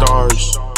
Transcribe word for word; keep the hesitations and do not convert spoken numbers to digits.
stars.